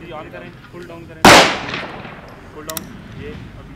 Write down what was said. battery on करें, full down करें, full down, ये